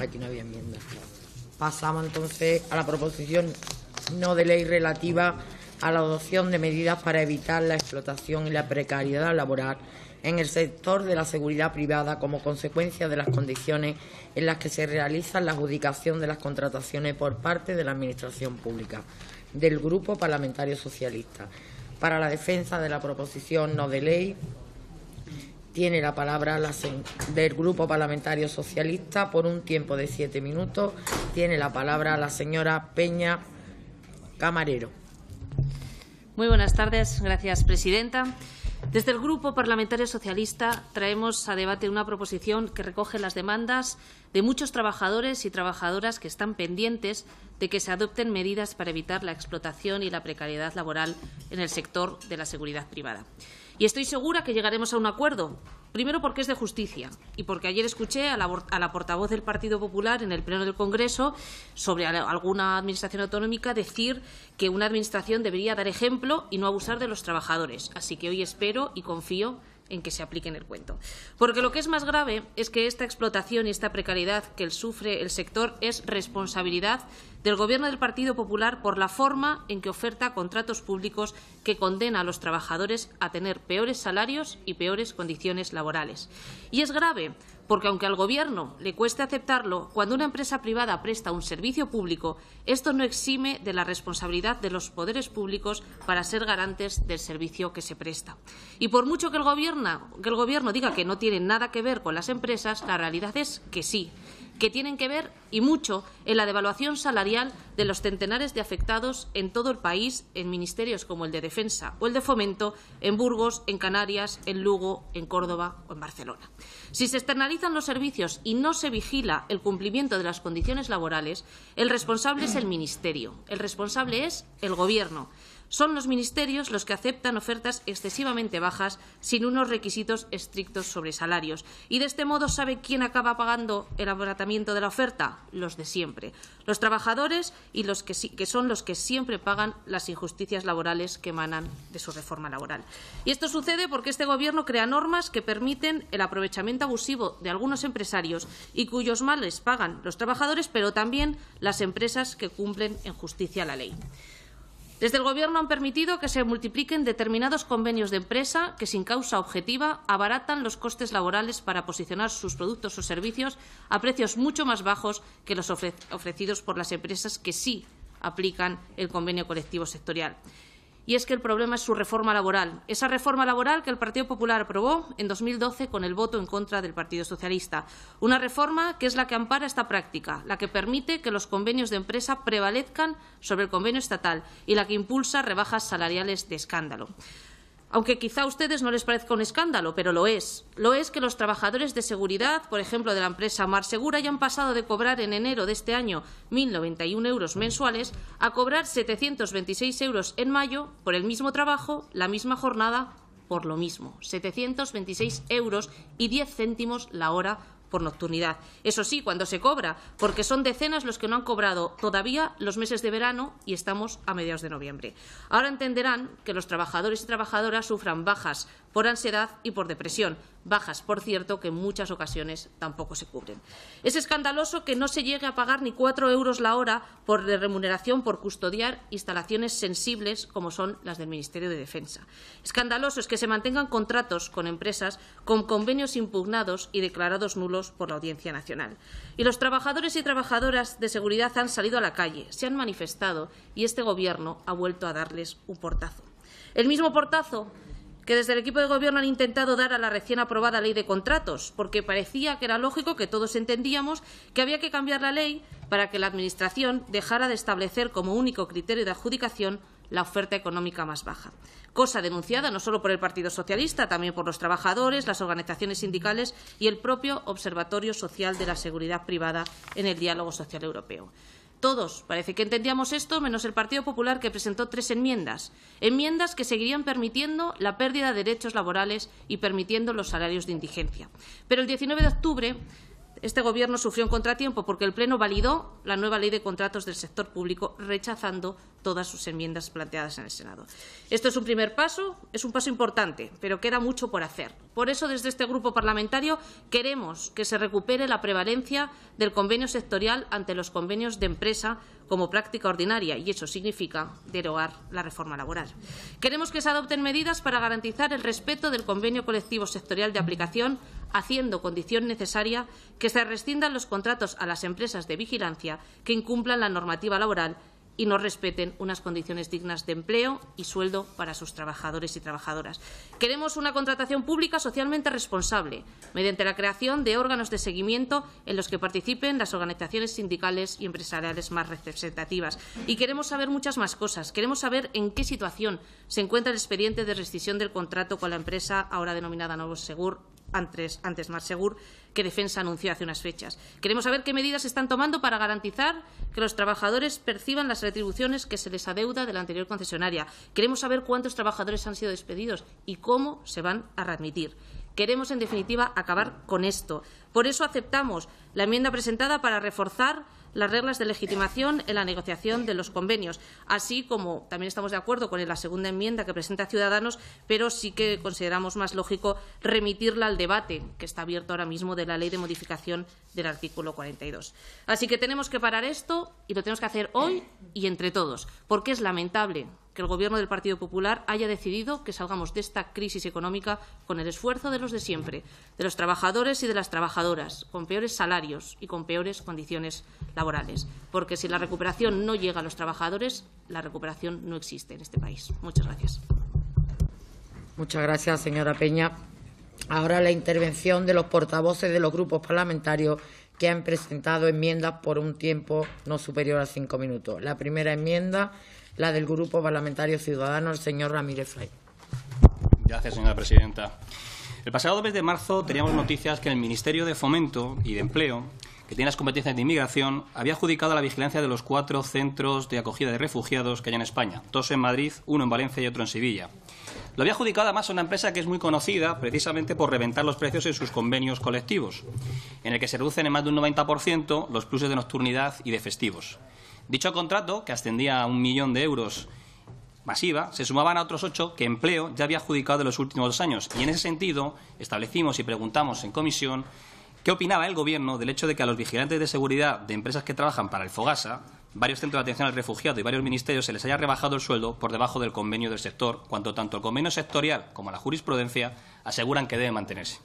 Aquí no había enmienda. Pasamos entonces a la proposición no de ley relativa a la adopción de medidas para evitar la explotación y la precariedad laboral en el sector de la seguridad privada como consecuencia de las condiciones en las que se realiza la adjudicación de las contrataciones por parte de la Administración Pública, del Grupo Parlamentario Socialista. Para la defensa de la proposición no de ley tiene la palabra del Grupo Parlamentario Socialista. Por un tiempo de 7 minutos tiene la palabra la señora Peña Camarero. Muy buenas tardes. Gracias, presidenta. Desde el Grupo Parlamentario Socialista traemos a debate una proposición que recoge las demandas de muchos trabajadores y trabajadoras que están pendientes de que se adopten medidas para evitar la explotación y la precariedad laboral en el sector de la seguridad privada. Y estoy segura que llegaremos a un acuerdo, primero porque es de justicia y porque ayer escuché a la portavoz del Partido Popular en el Pleno del Congreso sobre alguna administración autonómica decir que una administración debería dar ejemplo y no abusar de los trabajadores. Así que hoy espero y confío en que se apliquen el cuento. Porque lo que es más grave es que esta explotación y esta precariedad que sufre el sector es responsabilidad del Gobierno del Partido Popular por la forma en que oferta contratos públicos que condena a los trabajadores a tener peores salarios y peores condiciones laborales. Y es grave porque, aunque al Gobierno le cueste aceptarlo, cuando una empresa privada presta un servicio público, esto no exime de la responsabilidad de los poderes públicos para ser garantes del servicio que se presta. Y por mucho que el Gobierno diga que no tiene nada que ver con las empresas, la realidad es que sí, que tienen que ver y mucho en la devaluación salarial de los centenares de afectados en todo el país, en ministerios como el de Defensa o el de Fomento, en Burgos, en Canarias, en Lugo, en Córdoba o en Barcelona. Si se externalizan los servicios y no se vigila el cumplimiento de las condiciones laborales, el responsable es el ministerio, el responsable es el Gobierno. Son los ministerios los que aceptan ofertas excesivamente bajas sin unos requisitos estrictos sobre salarios. Y de este modo, ¿sabe quién acaba pagando el abaratamiento de la oferta? Los de siempre. Los trabajadores, y los que son los que siempre pagan las injusticias laborales que emanan de su reforma laboral. Y esto sucede porque este Gobierno crea normas que permiten el aprovechamiento abusivo de algunos empresarios y cuyos males pagan los trabajadores, pero también las empresas que cumplen en justicia la ley. Desde el Gobierno han permitido que se multipliquen determinados convenios de empresa que, sin causa objetiva, abaratan los costes laborales para posicionar sus productos o servicios a precios mucho más bajos que los ofrecidos por las empresas que sí aplican el convenio colectivo sectorial. Y es que el problema es su reforma laboral, esa reforma laboral que el Partido Popular aprobó en 2012 con el voto en contra del Partido Socialista. Una reforma que es la que ampara esta práctica, la que permite que los convenios de empresa prevalezcan sobre el convenio estatal y la que impulsa rebajas salariales de escándalo. Aunque quizá a ustedes no les parezca un escándalo, pero lo es. Lo es que los trabajadores de seguridad, por ejemplo, de la empresa Mar Segura, hayan pasado de cobrar en enero de este año 1.091 euros mensuales a cobrar 726 euros en mayo por el mismo trabajo, la misma jornada, por lo mismo. 726 euros y 10 céntimos la hora por nocturnidad. Eso sí, cuando se cobra, porque son decenas los que no han cobrado todavía los meses de verano y estamos a mediados de noviembre. Ahora entenderán que los trabajadores y trabajadoras sufran bajas por ansiedad y por depresión. Bajas, por cierto, que en muchas ocasiones tampoco se cubren. Es escandaloso que no se llegue a pagar ni 4 euros la hora por remuneración por custodiar instalaciones sensibles como son las del Ministerio de Defensa. Escandaloso es que se mantengan contratos con empresas con convenios impugnados y declarados nulos por la Audiencia Nacional. Y los trabajadores y trabajadoras de seguridad han salido a la calle, se han manifestado y este Gobierno ha vuelto a darles un portazo. El mismo portazo que desde el equipo de Gobierno han intentado dar a la recién aprobada ley de contratos, porque parecía que era lógico que todos entendíamos que había que cambiar la ley para que la Administración dejara de establecer como único criterio de adjudicación la oferta económica más baja, cosa denunciada no solo por el Partido Socialista, también por los trabajadores, las organizaciones sindicales y el propio Observatorio Social de la Seguridad Privada en el Diálogo Social Europeo. Todos parece que entendíamos esto, menos el Partido Popular, que presentó 3 enmiendas. Enmiendas que seguirían permitiendo la pérdida de derechos laborales y permitiendo los salarios de indigencia. Pero el 19 de octubre este Gobierno sufrió un contratiempo porque el Pleno validó la nueva ley de contratos del sector público, rechazando todas sus enmiendas planteadas en el Senado. Esto es un primer paso, es un paso importante, pero queda mucho por hacer. Por eso, desde este grupo parlamentario, queremos que se recupere la prevalencia del convenio sectorial ante los convenios de empresa como práctica ordinaria, y eso significa derogar la reforma laboral. Queremos que se adopten medidas para garantizar el respeto del convenio colectivo sectorial de aplicación, haciendo condición necesaria que se rescindan los contratos a las empresas de vigilancia que incumplan la normativa laboral y no respeten unas condiciones dignas de empleo y sueldo para sus trabajadores y trabajadoras. Queremos una contratación pública socialmente responsable, mediante la creación de órganos de seguimiento en los que participen las organizaciones sindicales y empresariales más representativas. Y queremos saber muchas más cosas. Queremos saber en qué situación se encuentra el expediente de rescisión del contrato con la empresa ahora denominada Novos Segur, antes Marsegur, que Defensa anunció hace unas fechas. Queremos saber qué medidas se están tomando para garantizar que los trabajadores perciban las retribuciones que se les adeuda de la anterior concesionaria. Queremos saber cuántos trabajadores han sido despedidos y cómo se van a readmitir. Queremos, en definitiva, acabar con esto. Por eso aceptamos la enmienda presentada para reforzar las reglas de legitimación en la negociación de los convenios, así como también estamos de acuerdo con la segunda enmienda que presenta Ciudadanos, pero sí que consideramos más lógico remitirla al debate que está abierto ahora mismo de la Ley de Modificación del artículo 42. Así que tenemos que parar esto y lo tenemos que hacer hoy y entre todos, porque es lamentable que el Gobierno del Partido Popular haya decidido que salgamos de esta crisis económica con el esfuerzo de los de siempre, de los trabajadores y de las trabajadoras, con peores salarios y con peores condiciones laborales. Porque si la recuperación no llega a los trabajadores, la recuperación no existe en este país. Muchas gracias. Muchas gracias, señora Peña. Ahora la intervención de los portavoces de los grupos parlamentarios que han presentado enmiendas por un tiempo no superior a 5 minutos. La primera enmienda, la del Grupo Parlamentario Ciudadano, el señor Ramírez Freire. Gracias, señora presidenta. El pasado mes de marzo teníamos noticias que el Ministerio de Fomento y de Empleo, que tiene las competencias de inmigración, había adjudicado la vigilancia de los 4 centros de acogida de refugiados que hay en España, 2 en Madrid, 1 en Valencia y otro en Sevilla. Lo había adjudicado además a una empresa que es muy conocida precisamente por reventar los precios en sus convenios colectivos, en el que se reducen en más de un 90% los pluses de nocturnidad y de festivos. Dicho contrato, que ascendía a 1 millón de euros masiva, se sumaban a otros 8 que Empleo ya había adjudicado en los últimos 2 años. Y en ese sentido establecimos y preguntamos en comisión qué opinaba el Gobierno del hecho de que a los vigilantes de seguridad de empresas que trabajan para el FOGASA, varios centros de atención al refugiado y varios ministerios, se les haya rebajado el sueldo por debajo del convenio del sector, cuando tanto el convenio sectorial como la jurisprudencia aseguran que debe mantenerse.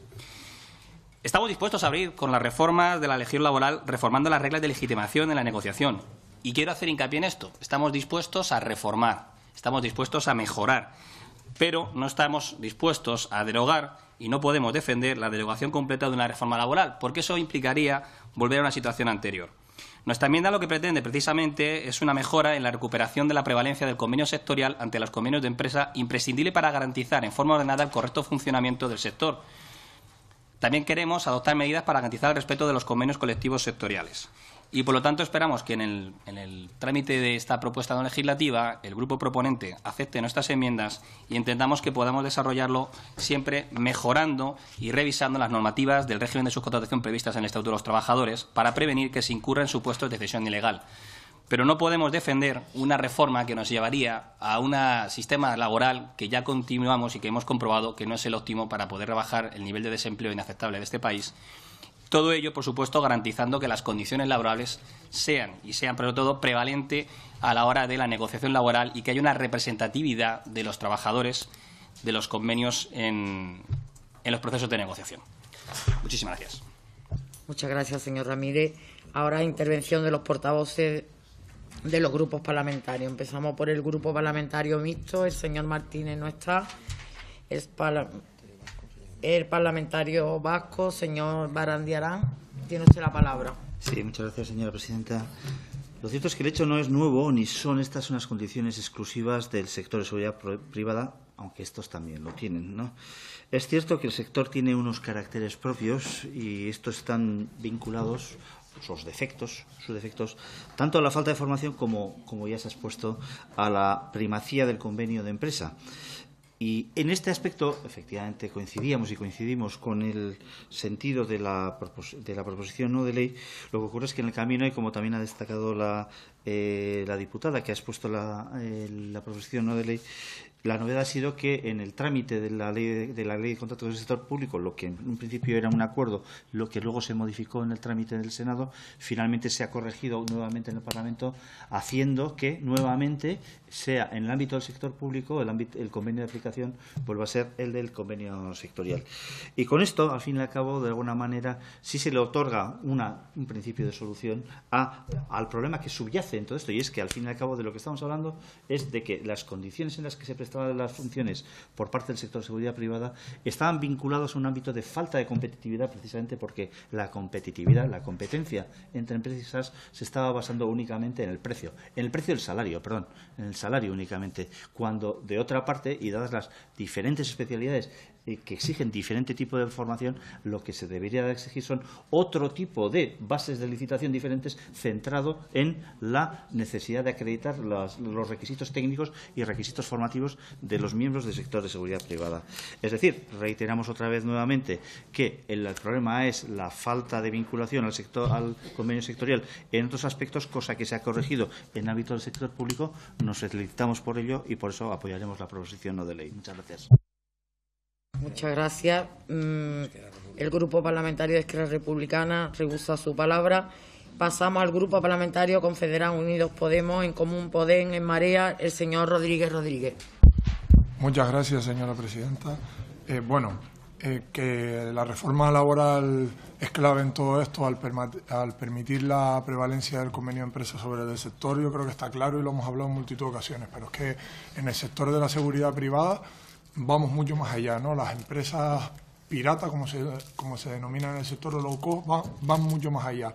Estamos dispuestos a abrir con las reformas de la legislación laboral, reformando las reglas de legitimación en la negociación. Y quiero hacer hincapié en esto. Estamos dispuestos a reformar, estamos dispuestos a mejorar, pero no estamos dispuestos a derogar y no podemos defender la derogación completa de una reforma laboral, porque eso implicaría volver a una situación anterior. Nuestra enmienda lo que pretende precisamente es una mejora en la recuperación de la prevalencia del convenio sectorial ante los convenios de empresa, imprescindible para garantizar en forma ordenada el correcto funcionamiento del sector. También queremos adoptar medidas para garantizar el respeto de los convenios colectivos sectoriales. Y, por lo tanto, esperamos que en el trámite de esta propuesta no legislativa el grupo proponente acepte nuestras enmiendas y entendamos que podamos desarrollarlo siempre mejorando y revisando las normativas del régimen de subcontratación previstas en el Estatuto de los Trabajadores para prevenir que se incurra en supuestos de cesión ilegal. Pero no podemos defender una reforma que nos llevaría a un sistema laboral que ya continuamos y que hemos comprobado que no es el óptimo para poder rebajar el nivel de desempleo inaceptable de este país. Todo ello, por supuesto, garantizando que las condiciones laborales sean, pero todo, prevalente a la hora de la negociación laboral y que haya una representatividad de los trabajadores de los convenios en los procesos de negociación. Muchísimas gracias. Muchas gracias, señor Ramírez. Ahora, intervención de los portavoces de los grupos parlamentarios. Empezamos por el Grupo Parlamentario Mixto. El señor Martínez no está. El parlamentario vasco, señor Barandiarán, tiene usted la palabra. Sí, muchas gracias, señora presidenta. Lo cierto es que el hecho no es nuevo, ni son estas unas condiciones exclusivas del sector de seguridad privada, aunque estos también lo tienen, ¿no? Es cierto que el sector tiene unos caracteres propios y estos están vinculados, sus defectos, tanto a la falta de formación como ya se ha expuesto, a la primacía del convenio de empresa. Y en este aspecto, efectivamente, coincidíamos y coincidimos con el sentido de la proposición no de ley. Lo que ocurre es que en el camino, y como también ha destacado la diputada que ha expuesto la proposición no de ley, la novedad ha sido que en el trámite de la ley de contratos del sector público, lo que en un principio era un acuerdo, lo que luego se modificó en el trámite del Senado, finalmente se ha corregido nuevamente en el Parlamento, haciendo que nuevamente sea en el ámbito del sector público, el convenio de aplicación vuelva a ser el del convenio sectorial. Y con esto, al fin y al cabo, de alguna manera, sí se le otorga un principio de solución al problema que subyace en todo esto, y es que al fin y al cabo de lo que estamos hablando es de que las condiciones en las que se presta de las funciones por parte del sector de seguridad privada estaban vinculados a un ámbito de falta de competitividad, precisamente porque la competitividad, la competencia entre empresas se estaba basando únicamente en el precio del salario, perdón, en el salario únicamente, cuando de otra parte, y dadas las diferentes especialidades que exigen diferente tipo de formación, lo que se debería exigir son otro tipo de bases de licitación diferentes, centrado en la necesidad de acreditar los requisitos técnicos y requisitos formativos de los miembros del sector de seguridad privada. Es decir, reiteramos otra vez nuevamente que el problema es la falta de vinculación al convenio sectorial en otros aspectos, cosa que se ha corregido en el ámbito del sector público. Nos felicitamos por ello y por eso apoyaremos la proposición no de ley. Muchas gracias. Muchas gracias. El Grupo Parlamentario de Esquerra Republicana rehúsa su palabra. Pasamos al Grupo Parlamentario Confederado Unidos Podemos, En Común Podem, En Marea, el señor Rodríguez Rodríguez. Muchas gracias, señora presidenta. Que la reforma laboral es clave en todo esto al permitir la prevalencia del convenio de empresa sobre el sector, yo creo que está claro y lo hemos hablado en multitud de ocasiones, pero es que en el sector de la seguridad privada vamos mucho más allá, ¿no? Las empresas piratas, como se denomina en el sector low cost, van mucho más allá.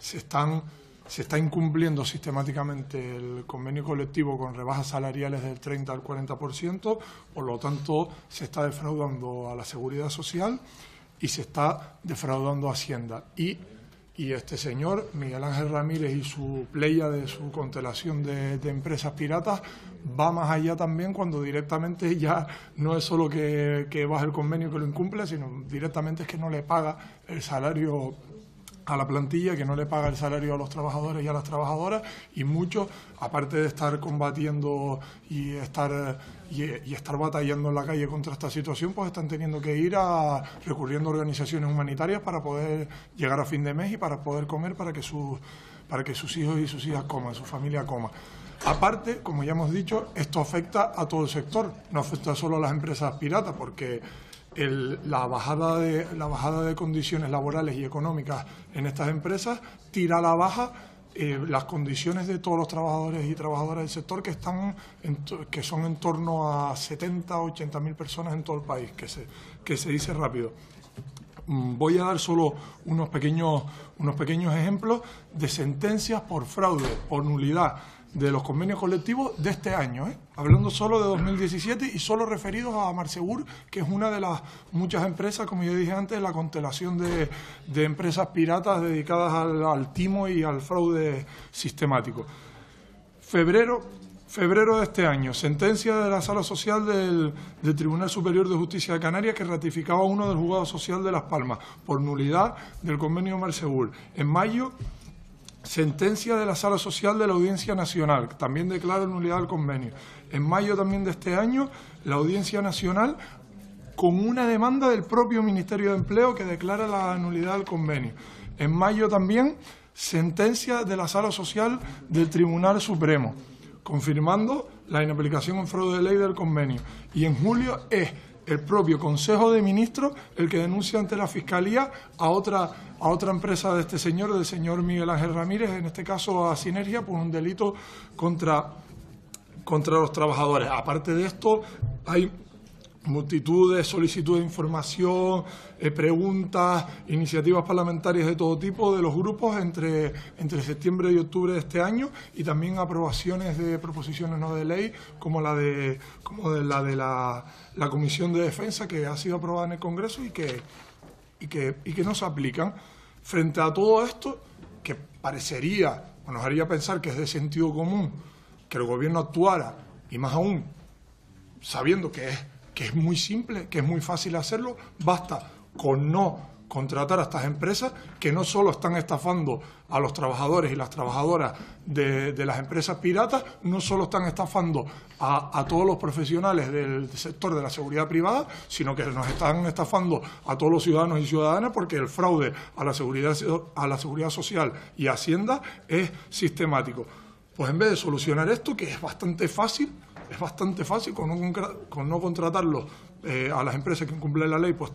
Se está incumpliendo sistemáticamente el convenio colectivo con rebajas salariales del 30 al 40%, por lo tanto se está defraudando a la seguridad social y se está defraudando a Hacienda. Y este señor, Miguel Ángel Ramírez, y su playa de su constelación de empresas piratas va más allá también, cuando directamente ya no es solo que baja el convenio que lo incumple, sino directamente es que no le paga el salario a la plantilla, que no le paga el salario a los trabajadores y a las trabajadoras, y muchos, aparte de estar combatiendo y estar batallando en la calle contra esta situación, pues están teniendo que ir recurriendo a organizaciones humanitarias para poder llegar a fin de mes y para poder comer, para que sus hijos y sus hijas coman, su familia coma. Aparte, como ya hemos dicho, esto afecta a todo el sector, no afecta solo a las empresas piratas, porque la bajada de condiciones laborales y económicas en estas empresas tira a la baja las condiciones de todos los trabajadores y trabajadoras del sector, que son en torno a 70 o 80 mil personas en todo el país, que se dice rápido. Voy a dar solo unos pequeños ejemplos de sentencias por fraude, por nulidad de los convenios colectivos de este año, hablando solo de 2017 y solo referidos a Marsegur, que es una de las muchas empresas, como ya dije antes, la constelación de empresas piratas dedicadas al timo y al fraude sistemático. Febrero de este año, sentencia de la Sala Social del Tribunal Superior de Justicia de Canarias que ratificaba uno del Juzgado Social de Las Palmas por nulidad del convenio Marsegur. En mayo, sentencia de la Sala Social de la Audiencia Nacional, también declara nulidad del convenio. En mayo también de este año, la Audiencia Nacional, con una demanda del propio Ministerio de Empleo que declara la nulidad del convenio. En mayo también, sentencia de la Sala Social del Tribunal Supremo, confirmando la inaplicación en fraude de ley del convenio. Y en julio es el propio Consejo de Ministros el que denuncia ante la Fiscalía a otra empresa de este señor, del señor Miguel Ángel Ramírez, en este caso a Sinergia, por un delito contra los trabajadores. Aparte de esto, hay multitud de solicitudes de información, preguntas, iniciativas parlamentarias de todo tipo de los grupos entre septiembre y octubre de este año, y también aprobaciones de proposiciones no de ley como la de la Comisión de Defensa, que ha sido aprobada en el Congreso y que no se aplican. Frente a todo esto, que parecería, o nos haría pensar que es de sentido común que el Gobierno actuara, y más aún sabiendo que es muy simple, que es muy fácil hacerlo, basta con no contratar a estas empresas que no solo están estafando a los trabajadores y las trabajadoras de las empresas piratas, no solo están estafando a todos los profesionales del sector de la seguridad privada, sino que nos están estafando a todos los ciudadanos y ciudadanas, porque el fraude a la seguridad social y Hacienda es sistemático. Pues en vez de solucionar esto, que es bastante fácil, con no contratarlos a las empresas que incumplen la ley, pues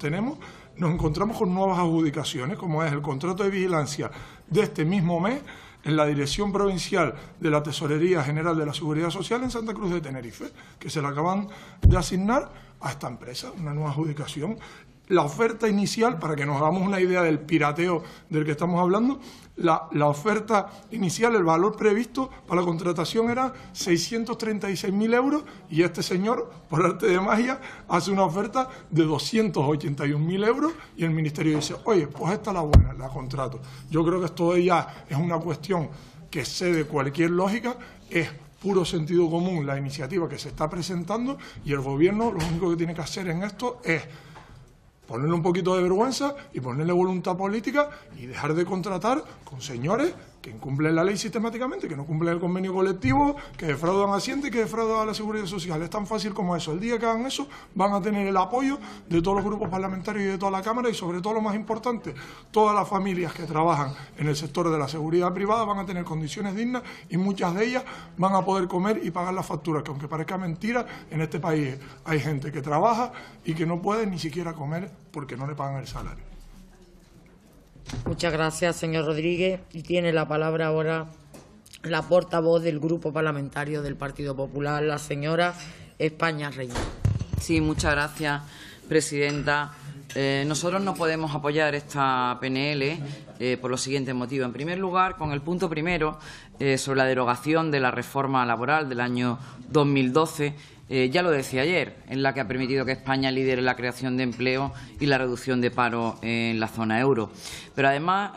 nos encontramos con nuevas adjudicaciones, como es el contrato de vigilancia de este mismo mes en la Dirección Provincial de la Tesorería General de la Seguridad Social en Santa Cruz de Tenerife, que se la acaban de asignar a esta empresa, una nueva adjudicación. La oferta inicial, para que nos hagamos una idea del pirateo del que estamos hablando, la oferta inicial, el valor previsto para la contratación era 636.000 euros y este señor, por arte de magia, hace una oferta de 281.000 euros y el Ministerio dice, oye, pues esta es la buena, la contrato. Yo creo que esto ya es una cuestión que excede cualquier lógica, es puro sentido común la iniciativa que se está presentando y el Gobierno lo único que tiene que hacer en esto es ponerle un poquito de vergüenza y ponerle voluntad política y dejar de contratar con señores que incumplen la ley sistemáticamente, que no cumplen el convenio colectivo, que defraudan a Hacienda y que defraudan a la Seguridad Social. Es tan fácil como eso. El día que hagan eso van a tener el apoyo de todos los grupos parlamentarios y de toda la Cámara y, sobre todo, lo más importante, todas las familias que trabajan en el sector de la seguridad privada van a tener condiciones dignas y muchas de ellas van a poder comer y pagar las facturas, que aunque parezca mentira, en este país hay gente que trabaja y que no puede ni siquiera comer porque no le pagan el salario. Muchas gracias, señor Rodríguez. Y tiene la palabra ahora la portavoz del Grupo Parlamentario del Partido Popular, la señora España Reina. Sí, muchas gracias, presidenta. Nosotros no podemos apoyar esta PNL por los siguientes motivos. En primer lugar, con el punto primero sobre la derogación de la reforma laboral del año 2012, ya lo decía ayer, en la que ha permitido que España lidere la creación de empleo y la reducción de paro en la zona euro. Pero además,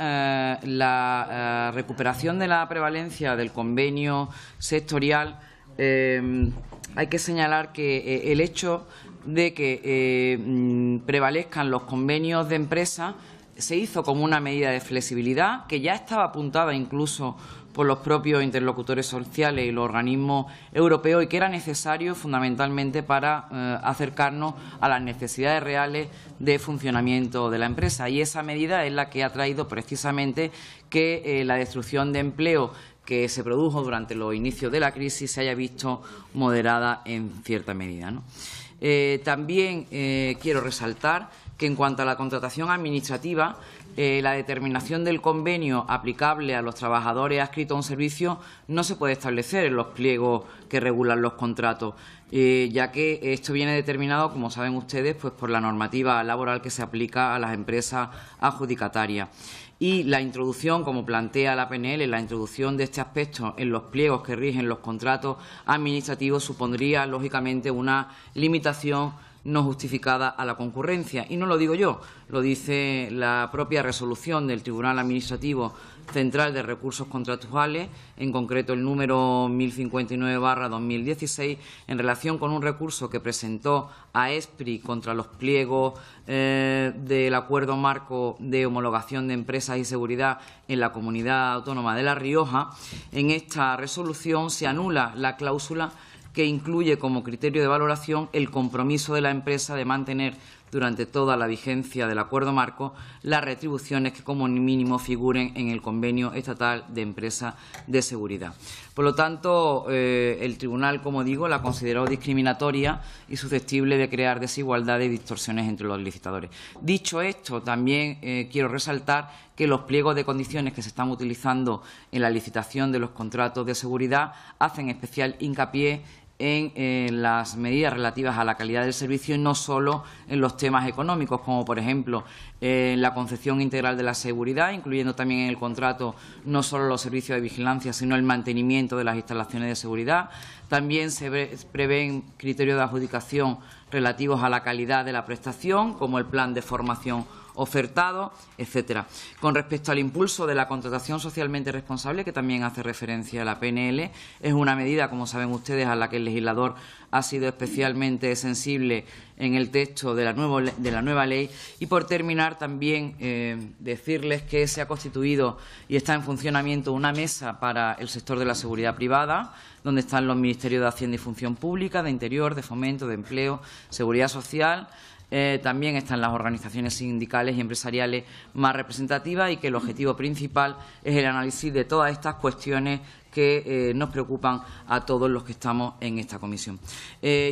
la recuperación de la prevalencia del convenio sectorial, hay que señalar que el hecho de que prevalezcan los convenios de empresa se hizo como una medida de flexibilidad que ya estaba apuntada incluso por los propios interlocutores sociales y los organismos europeos y que era necesario fundamentalmente para acercarnos a las necesidades reales de funcionamiento de la empresa. Y esa medida es la que ha traído precisamente que la destrucción de empleo que se produjo durante los inicios de la crisis se haya visto moderada en cierta medida, ¿no? También quiero resaltar que en cuanto a la contratación administrativa, la determinación del convenio aplicable a los trabajadores adscritos a un servicio no se puede establecer en los pliegos que regulan los contratos, ya que esto viene determinado, como saben ustedes, pues por la normativa laboral que se aplica a las empresas adjudicatarias. Y la introducción, como plantea la PNL, la introducción de este aspecto en los pliegos que rigen los contratos administrativos supondría, lógicamente, una limitación no justificada a la concurrencia. Y no lo digo yo, lo dice la propia resolución del Tribunal Administrativo Central de Recursos Contractuales, en concreto el número 1059/2016, en relación con un recurso que presentó a ESPRI contra los pliegos del Acuerdo Marco de Homologación de Empresas y Seguridad en la Comunidad Autónoma de La Rioja. En esta resolución se anula la cláusula que incluye como criterio de valoración el compromiso de la empresa de mantener durante toda la vigencia del Acuerdo Marco las retribuciones que como mínimo figuren en el Convenio Estatal de Empresas de Seguridad. Por lo tanto, el Tribunal, como digo, la consideró discriminatoria y susceptible de crear desigualdades y distorsiones entre los licitadores. Dicho esto, también quiero resaltar que los pliegos de condiciones que se están utilizando en la licitación de los contratos de seguridad hacen especial hincapié en las medidas relativas a la calidad del servicio y no solo en los temas económicos, como por ejemplo la concepción integral de la seguridad, incluyendo también en el contrato no solo los servicios de vigilancia, sino el mantenimiento de las instalaciones de seguridad. También se prevén criterios de adjudicación relativos a la calidad de la prestación, como el plan de formación ofertados, etcétera. Con respecto al impulso de la contratación socialmente responsable, que también hace referencia a la PNL, es una medida, como saben ustedes, a la que el legislador ha sido especialmente sensible en el texto de la nueva ley. Y por terminar, también decirles que se ha constituido y está en funcionamiento una mesa para el sector de la seguridad privada, donde están los Ministerios de Hacienda y Función Pública, de Interior, de Fomento, de Empleo, Seguridad Social. También están las organizaciones sindicales y empresariales más representativas, y que el objetivo principal es el análisis de todas estas cuestiones que nos preocupan a todos los que estamos en esta comisión.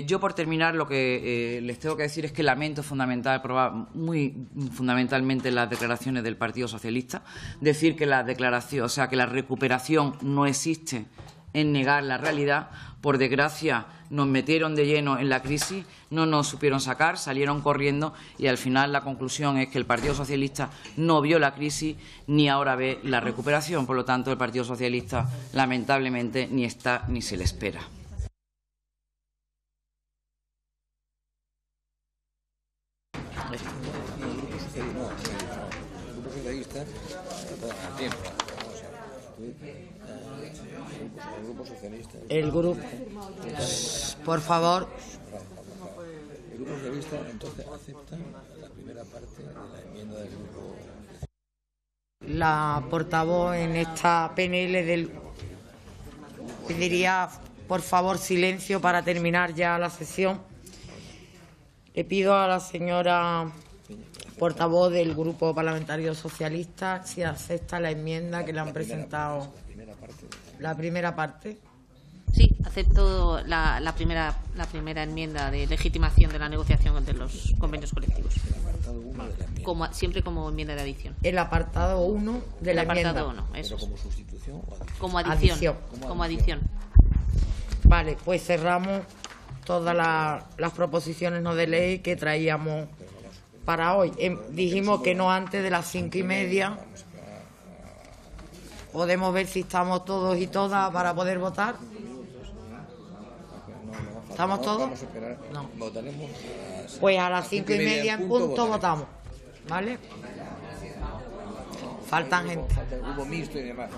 Yo, por terminar, lo que les tengo que decir es que lamento fundamentalmente las declaraciones del Partido Socialista. Decir que la declaración, o sea, que la recuperación no existe, en negar la realidad. Por desgracia, nos metieron de lleno en la crisis, no nos supieron sacar, salieron corriendo, y al final la conclusión es que el Partido Socialista no vio la crisis ni ahora ve la recuperación. Por lo tanto, el Partido Socialista, lamentablemente, ni está ni se le espera. El grupo, por favor. El grupo socialista entonces acepta la primera parte de la enmienda del grupo. La portavoz en esta PNL del pediría, por favor, silencio para terminar ya la sesión. Le pido a la señora portavoz del Grupo Parlamentario Socialista si acepta la enmienda que le han presentado. La primera parte. Sí, acepto la primera enmienda de legitimación de la negociación de los convenios colectivos. Siempre como enmienda de adición. El apartado 1 de la enmienda. El apartado 1, eso. ¿Como sustitución o adición? Como adición. Como adición. Vale, pues cerramos todas las proposiciones no de ley que traíamos para hoy. Dijimos que no antes de las 5:30. Podemos ver si estamos todos y todas para poder votar. ¿Estamos todos? No. Pues a las 5:30 en punto votamos. ¿Vale? Faltan gente. Hubo mixto y demás.